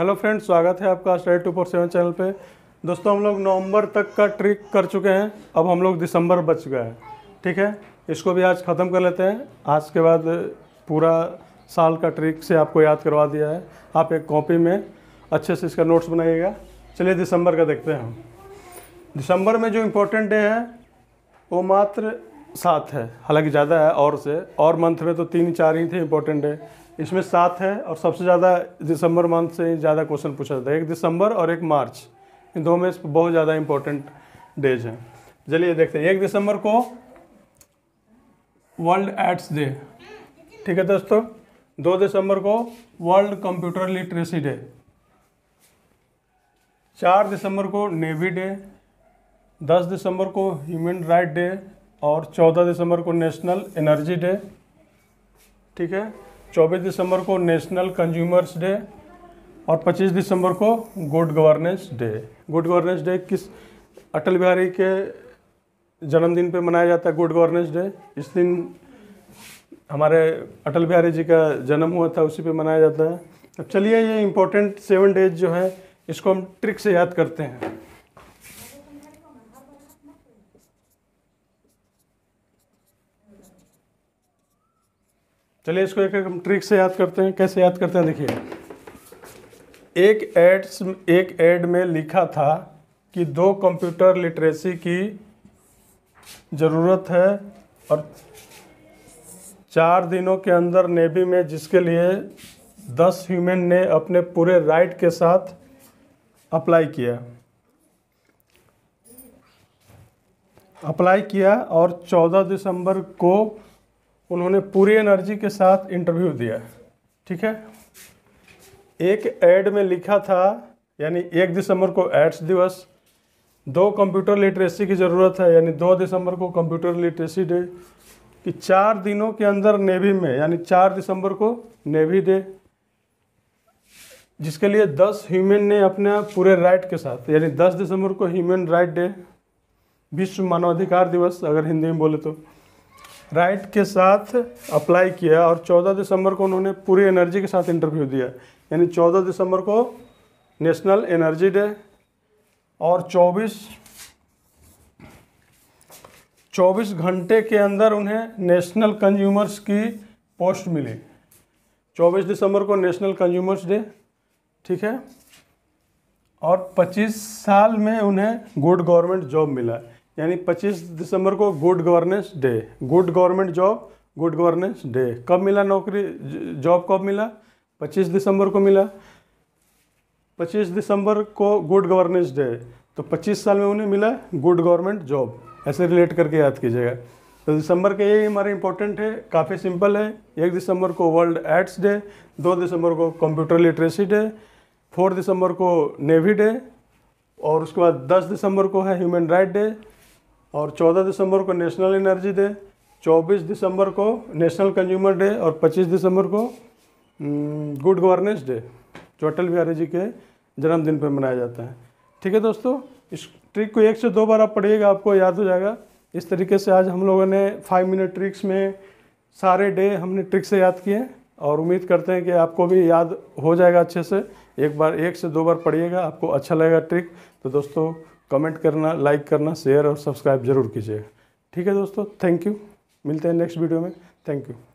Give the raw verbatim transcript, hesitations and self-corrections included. Hello friends, स्वागत है आपका study two four seven channel पे। दोस्तों, हम लोग नवंबर तक का ट्रिक कर चुके हैं, अब हम लोग दिसंबर बच गए हैं। ठीक है, इसको भी आज ख़त्म कर लेते हैं। आज के बाद पूरा साल का ट्रिक से आपको याद करवा दिया है। आप एक कॉपी में अच्छे से इसका नोट्स बनाइएगा। चलिए दिसंबर का देखते हैं। हम दिसंबर में जो इम्पोर्टेंट डे है वो मात्र सात है, हालांकि ज़्यादा है और से। और मंथ में तो तीन चार ही थे इम्पोर्टेंट डे, इसमें सात है। और सबसे ज़्यादा दिसंबर मंथ से ज़्यादा क्वेश्चन पूछा जाता है। एक दिसंबर और एक मार्च, इन दो में बहुत ज़्यादा इम्पोर्टेंट डेज हैं। चलिए देखते हैं। एक दिसंबर को वर्ल्ड एड्स डे, ठीक है दोस्तों। दो दिसंबर को वर्ल्ड कंप्यूटर लिटरेसी डे, चार दिसंबर को नेवी डे, दस दिसंबर को ह्यूमन राइट डे और चौदह दिसंबर को नेशनल एनर्जी डे, ठीक है। चौबीस दिसंबर को नेशनल कंज्यूमर्स डे और पच्चीस दिसंबर को good governance day. Good governance day किस अटल बिहारी के जन्मदिन पे मनाया जाता है। गुड गवर्नेंस डे इस दिन हमारे अटल बिहारी जी का जन्म हुआ था, उसी पे मनाया जाता है। अब चलिए ये इम्पोर्टेंट सेवन डेज जो है इसको हम ट्रिक से याद करते हैं। चलिए इसको एक एक हम ट्रिक से याद करते हैं। कैसे याद करते हैं देखिए। एक एड्स एक एड में लिखा था कि दो कंप्यूटर लिटरेसी की ज़रूरत है और चार दिनों के अंदर नेवी में, जिसके लिए दस ह्यूमन ने अपने पूरे राइट के साथ अप्लाई किया अप्लाई किया और चौदह दिसंबर को उन्होंने पूरी एनर्जी के साथ इंटरव्यू दिया, ठीक है। एक एड में लिखा था, यानी एक दिसंबर को एड्स दिवस, दो कंप्यूटर लिटरेसी की ज़रूरत है, यानी दो दिसंबर को कंप्यूटर लिटरेसी डे, कि चार दिनों के अंदर नेवी में, यानी चार दिसंबर को नेवी डे, जिसके लिए दस ह्यूमन ने अपने पूरे राइट के साथ, यानी दस दिसंबर को ह्यूमन राइट डे, विश्व मानवाधिकार दिवस अगर हिंदी में बोले तो, राइट के साथ अप्लाई किया और चौदह दिसंबर को उन्होंने पूरी एनर्जी के साथ इंटरव्यू दिया। यानी चौदह दिसंबर को नेशनल एनर्जी डे और चौबीस चौबीस घंटे के अंदर उन्हें नेशनल कंज्यूमर्स की पोस्ट मिली। चौबीस दिसंबर को नेशनल कंज्यूमर्स डे, ठीक है। और पच्चीस साल में उन्हें गुड गवर्नमेंट जॉब मिला, यानी पच्चीस दिसंबर को good governance day, good government job, good governance day. कब मिला नौकरी, जॉब कब मिला? पच्चीस दिसंबर को मिला। पच्चीस दिसंबर को गुड गवर्नेंस डे, तो पच्चीस साल में उन्हें मिला गुड गवर्नमेंट जॉब। ऐसे रिलेट करके याद कीजिएगा। तो दिसंबर के ये हमारे इम्पोर्टेंट है, काफ़ी सिंपल है। एक दिसंबर को वर्ल्ड एड्स डे, दो दिसंबर को कंप्यूटर लिटरेसी डे, फोर दिसंबर को नेवी डे और उसके बाद दस दिसंबर को है ह्यूमन राइट डे और चौदह दिसंबर को नेशनल एनर्जी डे, चौबीस दिसंबर को नेशनल कंज्यूमर डे और पच्चीस दिसंबर को गुड गवर्नेंस डे, जो अटल बिहारी जी के जन्मदिन पर मनाया जाता है। ठीक है दोस्तों, इस ट्रिक को एक से दो बार आप पढ़िएगा, आपको याद हो जाएगा। इस तरीके से आज हम लोगों ने फाइव मिनट ट्रिक्स में सारे डे हमने ट्रिक से याद किए और उम्मीद करते हैं कि आपको भी याद हो जाएगा अच्छे से। एक बार एक से दो बार पढ़िएगा, आपको अच्छा लगेगा ट्रिक। तो दोस्तों, कमेंट करना, लाइक करना, शेयर और सब्सक्राइब जरूर कीजिएगा। ठीक है दोस्तों, थैंक यू। मिलते हैं नेक्स्ट वीडियो में। Thank you.